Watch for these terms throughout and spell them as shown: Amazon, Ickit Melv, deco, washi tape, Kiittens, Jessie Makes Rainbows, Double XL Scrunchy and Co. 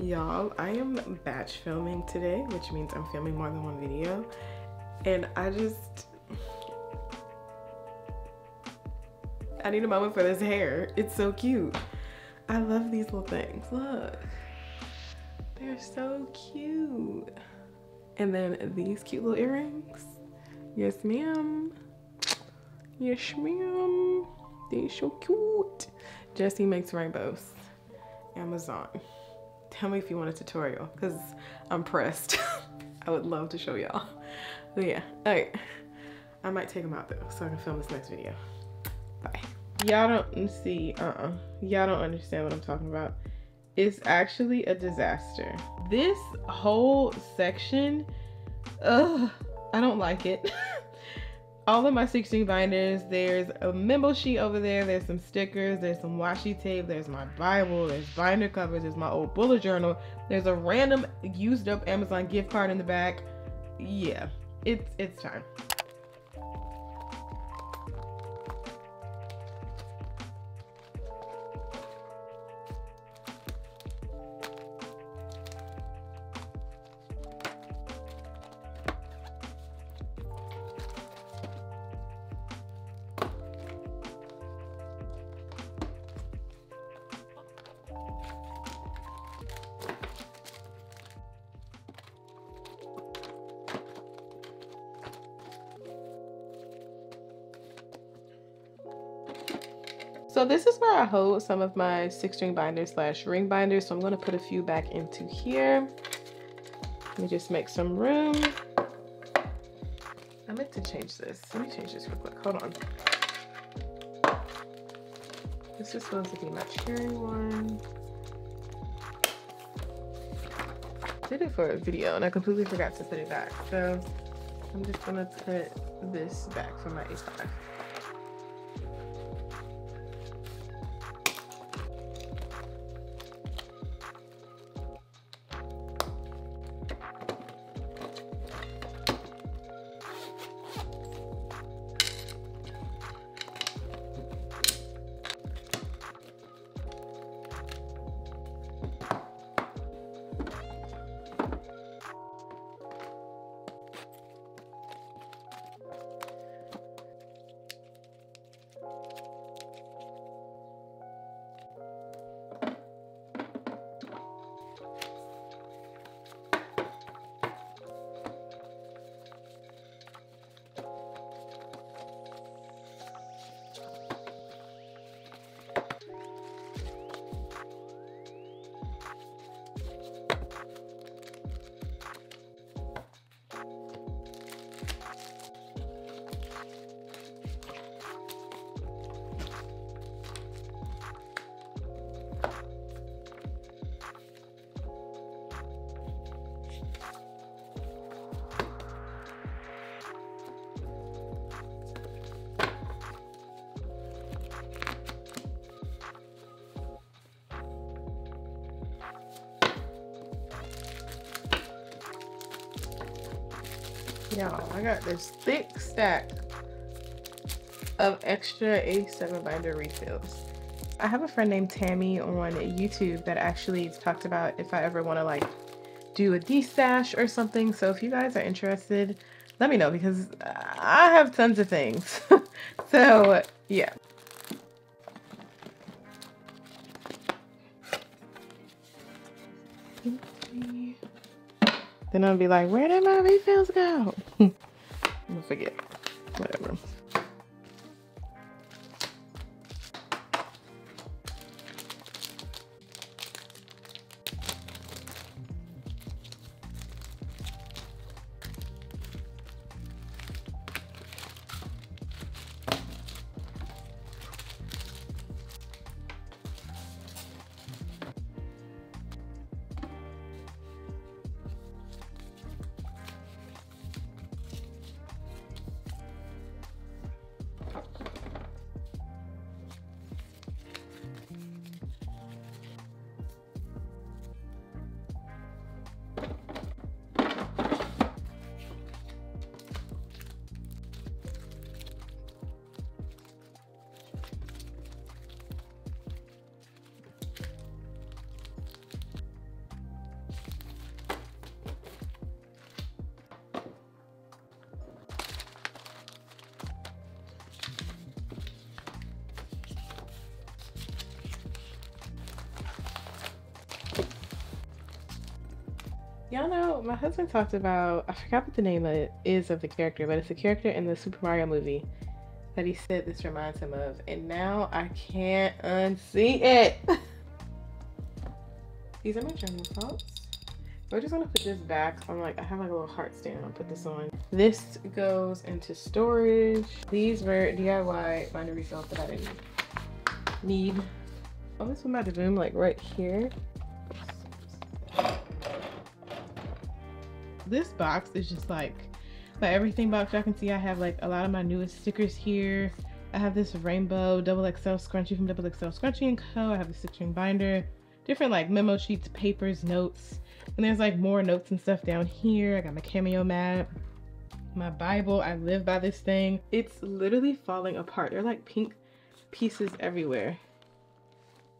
Y'all, I am batch filming today, which means I'm filming more than one video, and I need a moment for this hair. It's so cute. I love these little things. Look, they're so cute. And then these cute little earrings. Yes ma'am, yes ma'am, they're so cute. Jessie Makes Rainbows, Amazon. Tell me if you want a tutorial, because I'm pressed. I would love to show y'all. But yeah, all right. I might take them out though, so I can film this next video. Bye. Y'all don't see, y'all don't understand what I'm talking about. It's actually a disaster. This whole section, I don't like it. All of my 6-string binders, there's a memo sheet over there, there's some stickers, there's some washi tape, there's my Bible, there's binder covers, there's my old bullet journal, there's a random used up Amazon gift card in the back. Yeah, it's time. So this is where I hold some of my 6-string binders / ring binders. So I'm gonna put a few back into here. Let me just make some room. I meant to change this. Let me change this real quick, hold on. This is supposed to be my cherry one. I did it for a video and I completely forgot to put it back. So I'm just gonna put this back for my A5. Y'all, I got this thick stack of extra A7 binder refills. I have a friend named Tammy on YouTube that actually talked about if I ever want to like do a de-stash or something. So if you guys are interested, let me know, because I have tons of things. So yeah. Then I'll be like, where did my refills go? I'm gonna forget, whatever. Y'all know, my husband talked about, I forgot what the name of it is of the character, but it's a character in the Super Mario movie that he said this reminds him of, and now I can't unsee it. These are my journal prompts. We're just gonna put this back on, like, I have like a little heart stand, I'll put this on. This goes into storage. These were DIY binder results that I didn't need. Oh, this one by the boom, like right here. This box is just like my everything box. Y'all can see I have like a lot of my newest stickers here. I have this rainbow Double XL Scrunchy from Double XL Scrunchy and Co. I have the 6-string binder, different like memo sheets, papers, notes, and there's like more notes and stuff down here. I got my cameo map, my Bible. I live by this thing. It's literally falling apart. They're like pink pieces everywhere.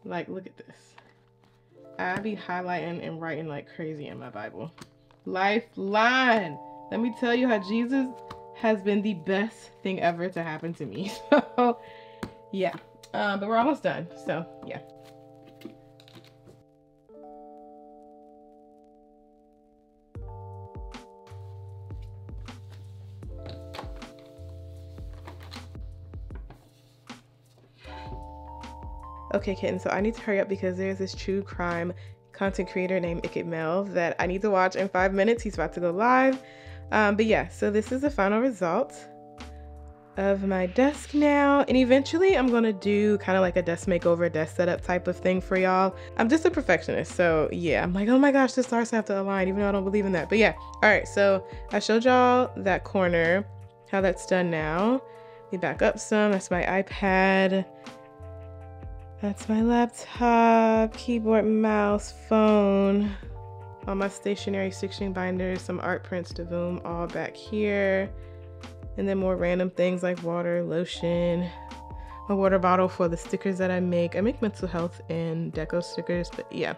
Like, look at this. I be highlighting and writing like crazy in my Bible. Lifeline, let me tell you how Jesus has been the best thing ever to happen to me. So yeah, but we're almost done, so yeah. Okay kitten, so I need to hurry up because there's this true crime content creator named Ickit Melv that I need to watch in 5 minutes. He's about to go live. But yeah, so this is the final result of my desk now, and eventually I'm gonna do kind of like a desk makeover, desk setup type of thing for y'all. I'm just a perfectionist, so yeah, I'm like, oh my gosh, the stars have to align, even though I don't believe in that. But yeah, all right, so I showed y'all that corner, how that's done. Now let me back up some. That's my iPad. That's my laptop, keyboard, mouse, phone, all my stationary 6-string binders, some art prints, Davoom, all back here. And then more random things like water, lotion, a water bottle for the stickers that I make. I make mental health and deco stickers, but yeah.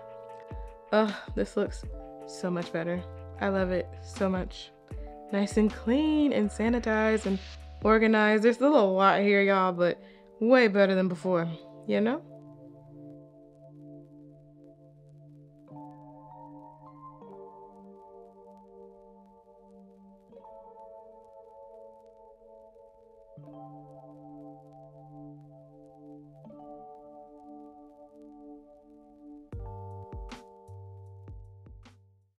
Oh, this looks so much better. I love it so much. Nice and clean and sanitized and organized. There's still a lot here, y'all, but way better than before, you know?